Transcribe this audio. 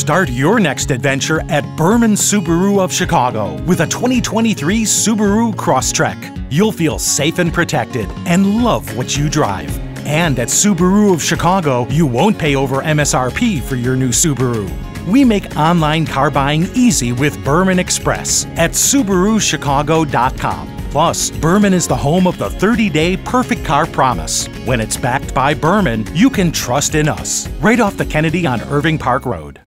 Start your next adventure at Berman Subaru of Chicago with a 2023 Subaru Crosstrek. You'll feel safe and protected and love what you drive. And at Subaru of Chicago, you won't pay over MSRP for your new Subaru. We make online car buying easy with Berman Express at SubaruChicago.com. Plus, Berman is the home of the 30-day Perfect Car Promise. When it's backed by Berman, you can trust in us. Right off the Kennedy on Irving Park Road.